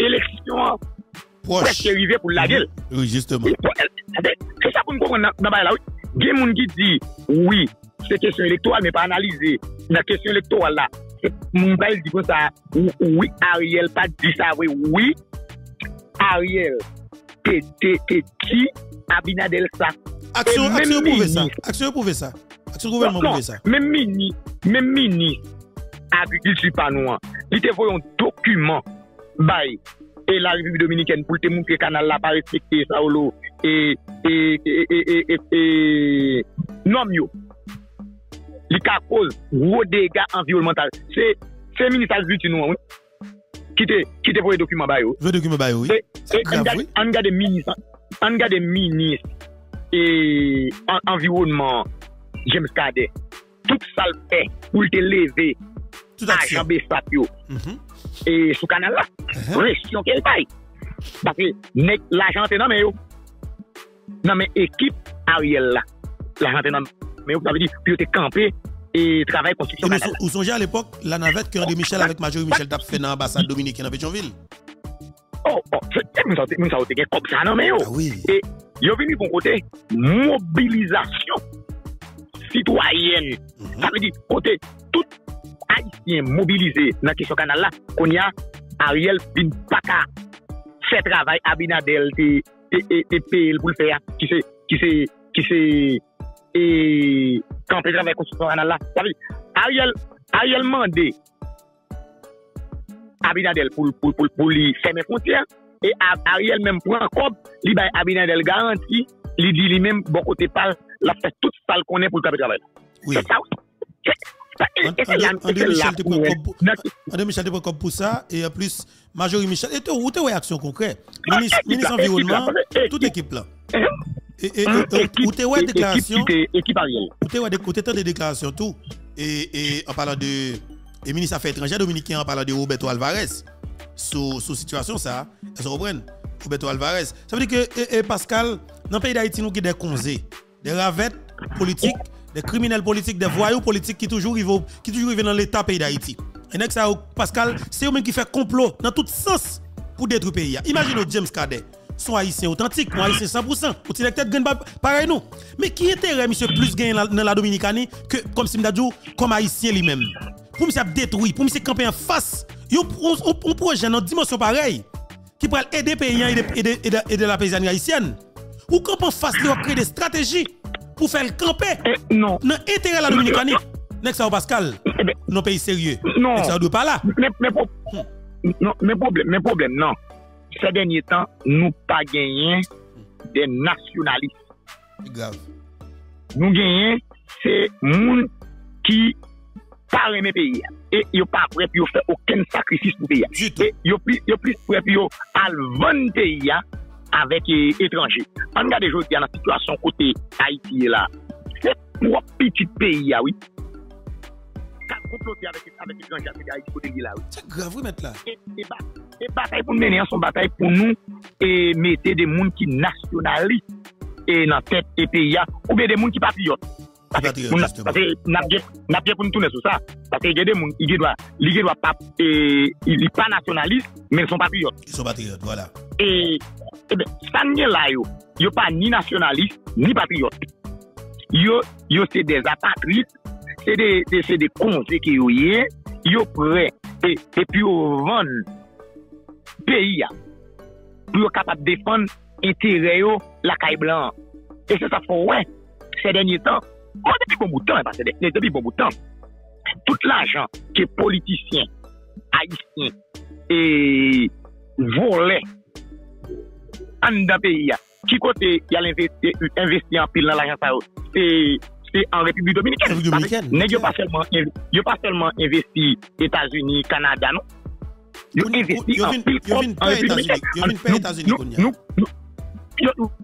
élection, presque arrivé pour la gueule. Oui, justement. C'est ça pour nous comprendre dans la rue. Il y a des gens qui disent, oui, c'est question électorale, mais pas analysée. La question électorale, là, mon gars, il dit comme ça, oui, Ariel, pas dit ça, oui, Ariel, t'es dit. Abinader ça. Action prouve ça. Action gouvernement prouve ça. Même mini, agriculture panoua, il te voit un document, bail, et la République Dominicaine pour te montrer que le canal n'a pas respecté ça et non mieux. Il cause gros dégâts environnementaux. C'est le ministre agriculture nous, oui. Qui te voit un document bail. Le document bail, oui. On regarde le ministre. On regarde le ministre et environnement, James Cadet, tout ça le fait pour te lever à Jambé Sapio. Et sous canal là, pression qu'elle paye. Parce que l'argent est dans mes yeux. Dans mes équipes Ariel là. L'argent est dans mes yeux. Ça veut dire que tu es campé et travail construction. Vous songez à l'époque, la navette que André Michel avec Major Michel Dap fait dans l'ambassade dominicaine à Pétionville? Oh, nous avons été comme ça, non, mais et ils ont venu pour côté mobilisation citoyenne. Ça veut dire, côté tout haïtien mobilisé dans ce canal-là, qu'on y a Ariel Bin Paka, fait travail Abinader, et PAL pour le faire, qui c'est, quand il travaille sur ce canal-là. Ça veut dire, Ariel mandé. Abinader pour lui fermer frontières et Ariel même prend encore lui bail Abinader garantie lui dit lui même bon côté pas la fait toute salle qu'on est pour le travail. Oui. C'est ça. André Michel te prend pour ça et en plus Majorie Michel et où tu action concrète ministre environnement toute équipe là. Et où tu vois déclaration équipe Ariel. Où tu vois des déclarations tout et en parlant de et ministre des Affaires étrangères dominicain en parlant de Roberto Alvarez. Sous situation, ça, elles se reprennent. Roberto Alvarez. Ça veut dire que, Pascal, dans le pays d'Haïti, nous avons des conseils, des ravettes politiques, des criminels politiques, des voyous politiques qui toujours vivent dans l'État pays d'Haïti. Et donc, ça, Pascal, c'est eux-mêmes qui font complot dans tout sens pour détruire le pays. Imaginez James Cadet, son haïtien authentique, un haïtien 100%, ou si peut-être gagne pareil nous. Mais qui intérêt, monsieur, plus gagne dans la Dominicanie que, comme Simdadjou, comme haïtien lui-même? Pour me détruire, pour me camper en face, on projet dans une dimension pareille qui pourrait aider les paysans et de la paysannerie haïtienne. Ou camper en face, on crée des stratégies pour faire le camper. Non. Dans l'intérêt de la Dominicanie. N'est-ce pas, Pascal? Non, pays sérieux. Non. N'est-ce pas, pas là? Mes problèmes, non. Ces derniers temps, nous pas gagné des nationalistes. C'est grave. Nous gagnons, c'est les gens qui. Par mes pays. Et ils ne sont pas prêts à faire aucun sacrifice pour pays. Et ils sont plus prêts à vendre pays avec les étrangers. On regarde aujourd'hui la situation côté Haïti là. C'est trois petits pays, oui. Qui ont comploté avec les étrangers, avec Haïti côté là, oui. C'est grave, vous mettez là. Et bataille pour nous mener, c'est une bataille pour nous et mettez des gens qui nationalistes et dans tête et pays, ou bien des gens qui patriotes. Parce que n'a bien pour nous tourner sur ça. Parce qu'il y a des gens qui ne sont pas nationalistes, mais ils sont patriotes. Ils sont patriotes, voilà. Et bien, ça n'est là, ils ne sont pas ni nationalistes, ni patriotes. Ils sont des apatrides, c'est des conseils qui sont prêts et puis ils vendent le pays pour être capable de défendre l'intérêt de la caille blanche. Et c'est ça qu'il faut, ouais, ces derniers temps. Moi, depuis bon bout de temps, parce que depuis bon bout de temps, tout l'argent que les politiciens haïtiens et volés dans le pays, qui côté il y a investi en pile dans l'argent, c'est en République dominicaine. Ils n'ont pas seulement investi aux États-Unis, Canada, non. Ils ont investi en pile en République dominicaine.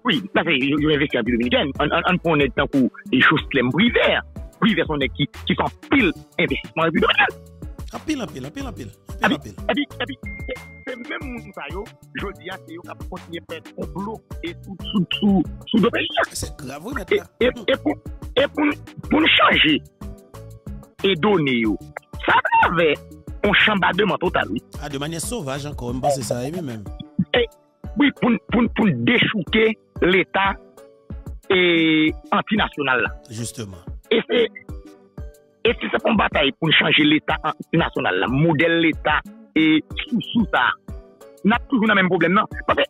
Oui, parce qu'ils ont investi en République dominicaine. On prend des temps pour les choses privées. Privées sont des qui font pile investissement en République dominicaine. En pile. Et puis, c'est même nous, je dis à ceux qui continuent à faire des complots et sous le pays. C'est grave, oui, et pour nous changer et donner, ça va avec un chambardement total. Ah, de manière sauvage encore, même parce que ça aime même. Oui, pour déchouquer l'État antinational. Justement. Et si c'est une bataille pour changer l'État antinational, le modèle de l'État et sous ça, on a toujours le même problème. Non? Parce que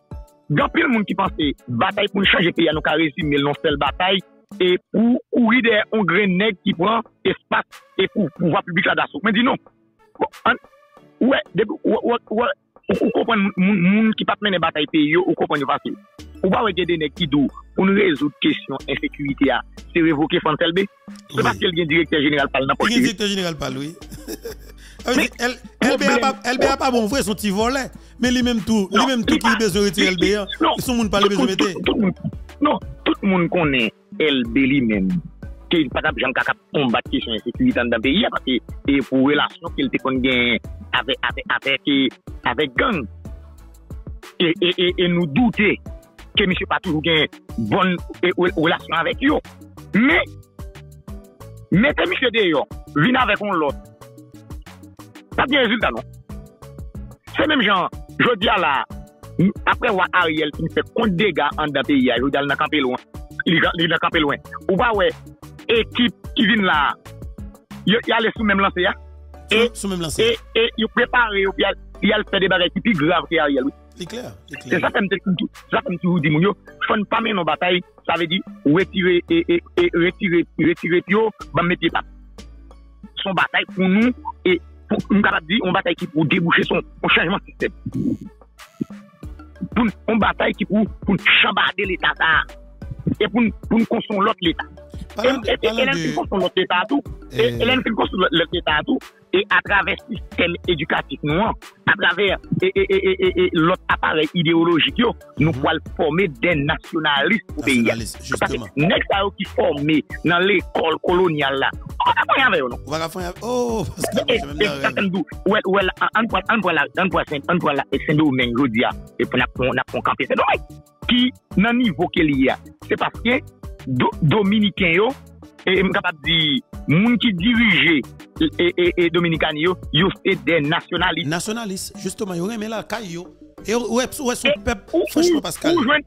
quand il y a des gens qui pensent que la bataille pour changer le pays, nous avons réussi, mais non, c'est la bataille et pour courir derrière un grenade qui prend espace et pour pouvoir public d'assaut. Mais dis non. Ouais, ou comprendre les gens qui ne peuvent pas mener la bataille pays, ou comprendre facile. Ou pas regarder des gens qui disent, pour résoudre la question de l'insécurité, c'est révoquer Fantelbe. C'est parce qu'il y a un directeur général parle n'importe qui. Il y a un directeur général parle, oui. LBA pas bon vrai, son petit volet. Mais lui-même tout, qui a besoin de retirer LBA, son monde parle besoin de mettre. Non, tout le monde connaît LB lui-même. Qu'il n'y a pas capable de combattre la question de l'insécurité dans le pays, parce que pour relation qu'il y a avec gang et nous douter que monsieur pas toujours une bonne relation avec eux, mais mettez monsieur d'ailleurs vient avec un l'autre pas bien résultat non. C'est même genre je dis à la après voir Ariel qui fait compte dégâts en dans pays, je dis à la camper loin, il a camper loin ou pas ouais équipe qui vient là il y a les sous même lancer là. Et il prépare, il a fait des bagages qui sont plus graves que Ariel. C'est clair. C'est ça que je vous dis, il ne faut pas mener nos batailles, ça veut dire retirer Pio, mettre pas. Son bataille pour nous, et pour nous, on bataille qui pour déboucher son changement de système. On bataille qui pour chambarder l'État, et pour nous construire l'autre l'État. Elle a une construire l'autre l'État à tout. Elle a une construire l'autre l'État à tout. Et à travers le système éducatif, nous, à travers l'autre appareil idéologique, nous pouvons former des nationalistes au pays. Parce que les gens qui forment dans l'école coloniale, on va faire avec nous. On va faire avec nous. Oh, parce que je me dis. On voit là, c'est nous, mais je dis, et puis on a un campé, c'est nous. Qui, dans le niveau qu'il y a, c'est parce que Dominicains, et je suis capable de dire, les gens qui dirigent les Dominicains, ils sont des nationalistes. Nationalistes, justement, ils ont aimé la caille. Et où est-ce que le peuple, franchement, Pascal? Où est-ce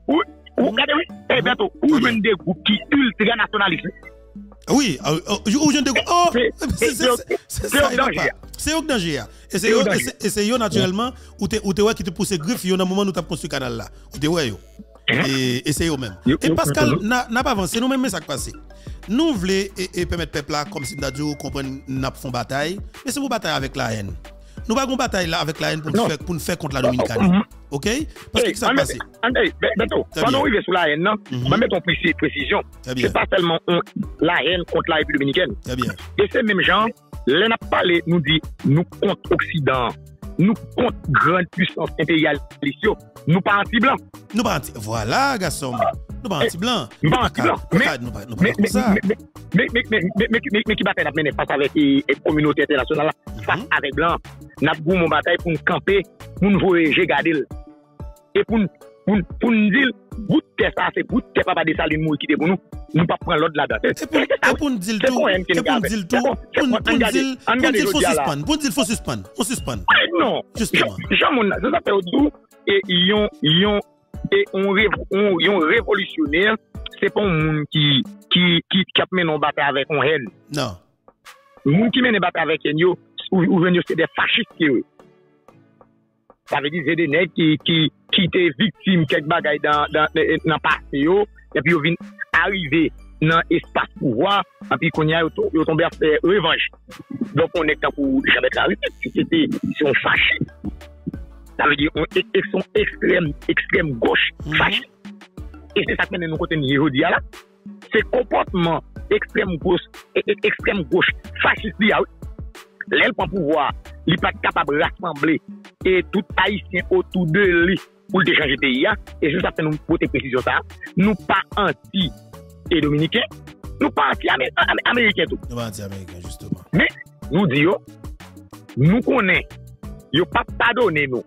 des groupes qui sont ultra-nationalistes? Oui, où est-ce des groupes? Oh, c'est un danger. C'est un danger. Et c'est naturellement où tu pousses les griffes, il y a un moment où tu as construit le canal là. Et c'est eux-mêmes. Et Pascal, n'a pas avancé, nous-mêmes, mais ça qui passe. Nous voulons permettre le peuple, comme si nous comprenions que nous avons fait une bataille, mais c'est une bataille avec la haine. Nous n'avons pas une bataille avec la haine pour nous faire contre la Dominicanie. OK? Parce que ça qui passe. Quand on arrive sur la haine, on va mettre une précision. Ce n'est pas seulement la haine contre la République dominicaine. Et ces mêmes gens, les n'a pas parlé, nous dit nous contre l'Occident. Nous contre grande puissance impérialiste, nous pas anti-blancs. Nous pas anti-blancs. Voilà, garçon. Nous pas anti-blancs. Nous pas anti-blancs. Mais qui bataille n'a pas face avec les communautés internationales, face avec blancs, n'a pas eu mon bataille pour nous camper, pour nous voyager, garder. Et pour nous Pour nous dire, vous êtes ça, c'est vous êtes papa de salut qui était pour nous. Nous ne pas prendre l'autre là-dedans. C'est pour nous dire tout. C'est pour nous dire tout. Pour nous dire, il faut suspendre. On suspend. Non. Justement. Je m'appelle tout. Et ils ont révolutionnaire. C'est pas un monde qui a mené une bataille avec un haine. Non. Les gens qui mènent une bataille avec un haine, c'est des fascistes. Ça veut dire que c'est des nègres qui étaient victimes de quelque bagaille dans le passé, et puis ils viennent arriver dans l'espace pouvoir, et puis ils tombent à faire revanche. Donc on est là pour jamais la république, c'est un fasciste. Ça veut dire qu'ils sont extrême gauche, fasciste. Et c'est ça que nous continuons à dire là. C'est comportement extrême gauche, fasciste, l'aile pour pouvoir, il n'est pas capable de rassembler et tout haïtien autour de lui pour déchanger le pays. Et c'est ça que nous portons précision ça. Nous pas anti-dominicains, nous pas anti-américains. Nous pas anti-américains, justement. Mais nous disons, nous connaissons, nous ne pouvons pas pardonner nous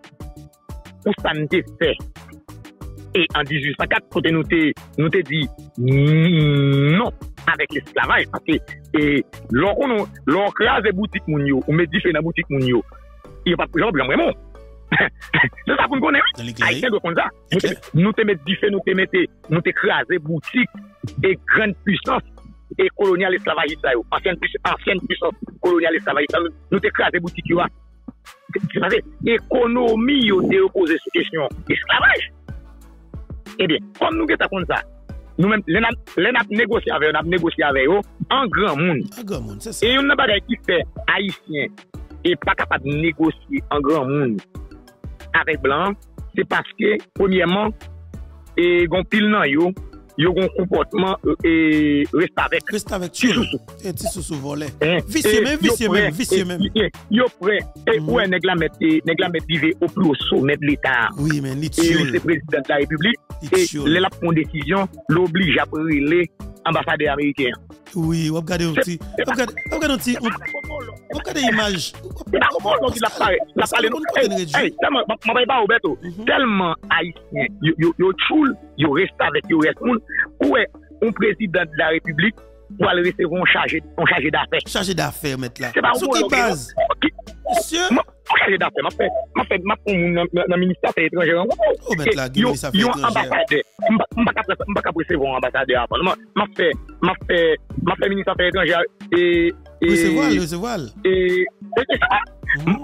pour ça nous fait. Et en 1804, quand nous te dit non avec l'esclavage, parce que l'on crase les boutiques, on met du feu dans les boutiques, il n'y a pas de problème vraiment. C'est ça qu'on connaît, oui. Haïtien doit comprendre ça. Nous te mettons du feu, nous te crase les boutiques et grande puissance et coloniale esclavagiste, ancienne puissance coloniale esclavagiste, nous te crase les boutiques. C'est parce que l'économie est opposée sur la question esclavage. Eh bien, comme nous avons ça, nous-mêmes, nous avons négocié avec eux en grand monde. Et il y a une bagaille qui fait haïtien et pas capable de négocier en grand monde avec blanc, c'est parce que, premièrement, ils ont pile dans eux, ils ont un comportement et reste avec. Reste avec tu. Et tu sous volet. Vicieux même. Ils sont prêts. Et où est-ce que la mettre vivre au plus haut sommet de l'État? Oui, mais ils sont prêts. Et le président de la République. Et la prendre décision l'oblige à brûler l'ambassadeur américain. Oui, on regarde aussi. On regarde l'image. C'est pas comment on dit la parole. La parole, Roberto. Tellement haïtien, yo choule, yo reste avec yo reste moun. Où est un président de la République pour aller recevoir un chargé d'affaires? Chargé d'affaires, mettre là. Sur quelle base? Monsieur. Chargé d'affaires, ma ministère des étrangers. Oh, mettre là, gueule, ça fait étranger. M'pas recevoir un ambassadeur avant. Ma fait ministère des étrangers et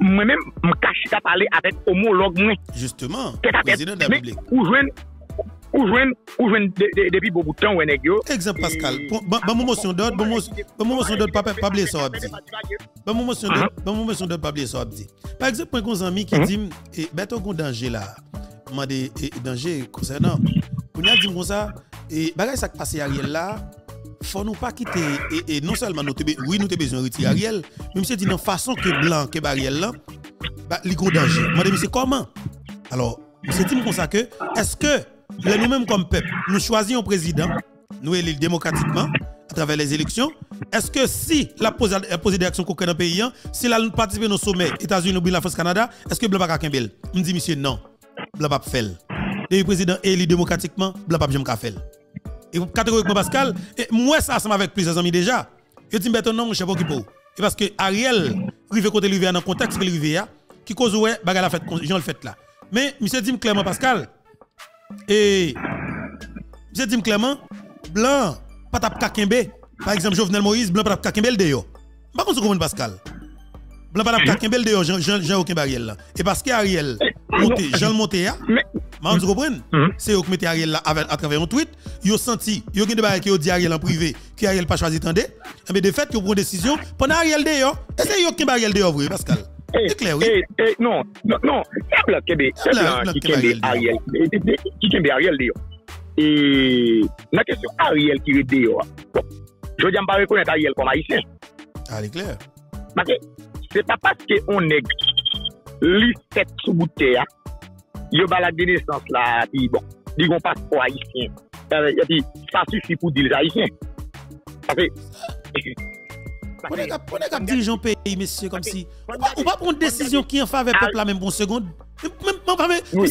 moi-même, je cache à parler avec homologue. Justement, président de la République. Ou jouen depuis beaucoup de temps, ou enegyo. Exemple Pascal. Bon moment, son d'autre, pas blé ça, Abdi. Bon moment, son d'autre, pas blé ça, Abdi. Par exemple, un grand ami qui dit, mettons qu'on danger là. M'a dit, danger concernant. Qu'on a dit comme ça, et bagay ça qui passe Ariel là. Faut nous pas quitter et non seulement nous te besoin retirer Ariel, mais monsieur dit dans façon que blanc que Ariel là, bah li gros danger. Moi monsieur comment? Alors, monsieur dit comme ça que est-ce que nous-mêmes comme peuple, nous choisissons un président, nous élire démocratiquement à travers les élections. Est-ce que si la pose des actions qu'aucun pays, si la participe nos sommets États-Unis ou la France Canada, est-ce que blanc pas Kimbel? On dit monsieur non, blanc pas fait. Le président élu démocratiquement, blanc pas James Cadet. Et catégoriquement Pascal, moi ça ensemble avec plusieurs amis déjà. Je dis mais non, je ne sais pas qui pour. Et parce que Ariel, rivé côté rivé dans un contexte que rivé qui cause ouais bagarre la fête, gens le fait là. Mais monsieur dit clairement Pascal et monsieur dit clairement blanc pas tap kakembe. Par exemple Jovenel Moïse blanc pas tap kakembe deyo. Pas qu'on se comprenne Pascal. Blanc pas tap kakembe deyo Jean aucun Ariel là. Et parce que Ariel monté Jean le monté là. Mais vous comprenez, c'est eux qui mettent Ariel là à travers un tweet, ils ont senti, ils ont dit Ariel en privé, que Ariel n'a pas choisi d'attendre, mais de fait, ils ont pris une décision pendant Ariel dehors. Et c'est eux qui mettent Ariel dehors, Pascal. C'est clair, oui. Non, c'est Ariel dehors. Et la question Ariel qui est dehors, je ne dis pas reconnaître Ariel comme haïtien. Ah, c'est clair. Parce que ce n'est pas parce qu'on est listé sous bout de terre. Yo balade de naissance là, puis bon, ils vont pas pour haïtien. Puis ça suffit pour dire les haïtiens. Parce que. On est capable de diriger un pays, messieurs, comme si. On va prendre une décision qui est en faveur du peuple là, même pour une seconde. Même pour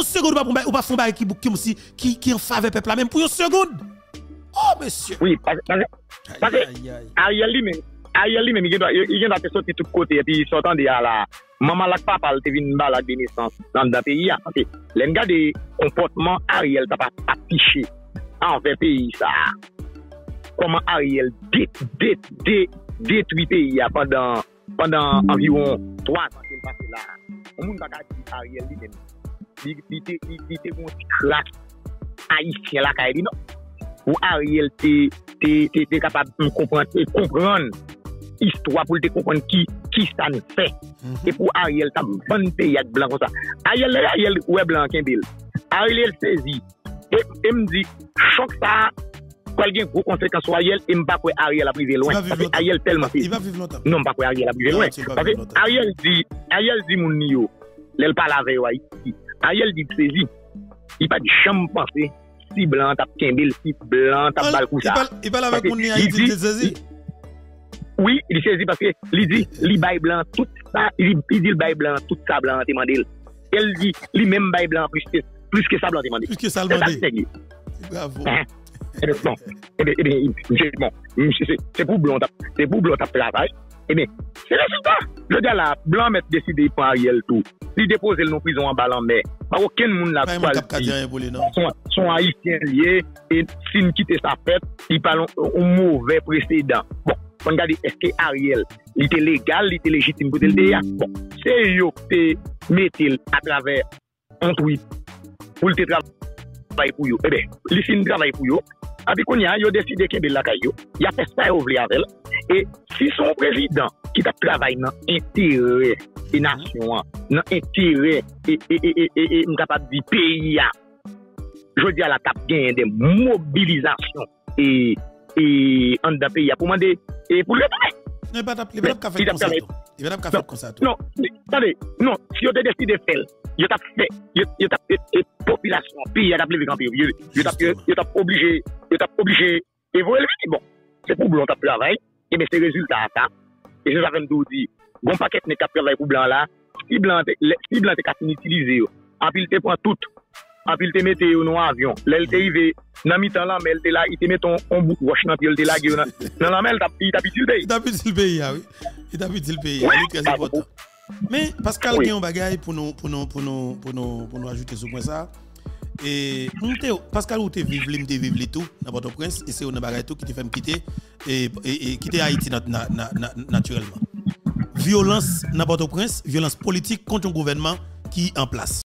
une seconde, on ne peut pas faire un qui est en faveur du peuple, même pour une seconde. Oh, monsieur. Oui, parce que Ariel lui-même, il vient de sortir de tous côtés, et puis il s'entend de la maman, la papa, elle te vient de la naissance dans le pays. Les gars, des comportements Ariel, t'as pas affiché envers le pays, ça. Comment Ariel détruit le pays pendant environ 3 ans qu'il passe là. On ne peut pas dire Ariel lui-même. Il était bon crack haïtien là, Kaeli, non? Ou Ariel t'es capable de comprendre l'histoire pour te comprendre qui ça nous fait. Et pour Ariel, t'as bon pays avec blanc comme ça. Ariel, ouais blanc, Kimbil. Ariel saisit. Et me dit, choc ça. Quelqu'un qui a conséquence sur Ariel, il ne va pas Ariel à privé loin. Parce que Ariel tellement fait. Il va vivre longtemps. Non, il ne va pas Ariel à privé loin. Parce que Ariel dit mon nio, elle parle avec Haïti. Ariel dit saisi. Il pas dit jamais penser si blanc t'a Kimbil, si blanc t'a Balkoucha. Il parle avec mon nio Haïti, il saisi. Oui, il saisi parce que il dit li bail blanc tout ça, il dit bail blanc tout ça blanc demandé. Elle dit lui même bail blanc plus que ça blanc demandé. Plus que ça blanc demandé. Bravo. C'est pour blanc, t'as travail. Eh bien, c'est le résultat. Le gars là, blanc m'a décidé pour Ariel tout. Il dépose le nom prison en balan, mais pas aucun monde n'a son haïtien lié et s'il quitte sa fête, il parle un mauvais précédent. Bon, on regarde, est-ce que Ariel, il était légal, il était légitime pour le dire? Bon, c'est eux qui mettent à travers un tweet pour le travail pour eux. Eh bien, les films travaillent pour eux. Avec on y a décidé qu'il y a des lacailles, il y a fait ça au Vléavel. Et si son président qui travaille dans l'intérêt des nations, dans l'intérêt et capable du pays, je dis à la cap gain des mobilisations et en d'un pays pour demander et pour le donner. Il va pas faire comme ça. Il va pas faire comme ça. Non, attendez, non, si on décide de faire. Je t'ai fait, je t'ai fait population, pays, je t'ai obligé, et vous, bon, c'est pour blanc, t'as travail, et bien, c'est résultat, ça. Et je t'avais dit, bon paquet n'est qu'à travailler pour blanc là, si blanc, t'es qu'à utiliser, en pile, t'es prend tout, en pile, t'es mette au noir avion, l'LTIV, dans mi-temps là, mais l'LT là, il te met ton bout, wash, dans le là, dans la mer, il t'habite le pays. Il t'habite le pays, c'est très important. Mais Pascal, il y a un bagage pour nous ajouter ce point ça. Et Pascal, où tu vis tout, dans Port-au-Prince, et c'est un bagage tout qui te fait me quitter et quitter Haïti naturellement. Violence dans Port-au-Prince, violence politique contre un gouvernement qui est en place.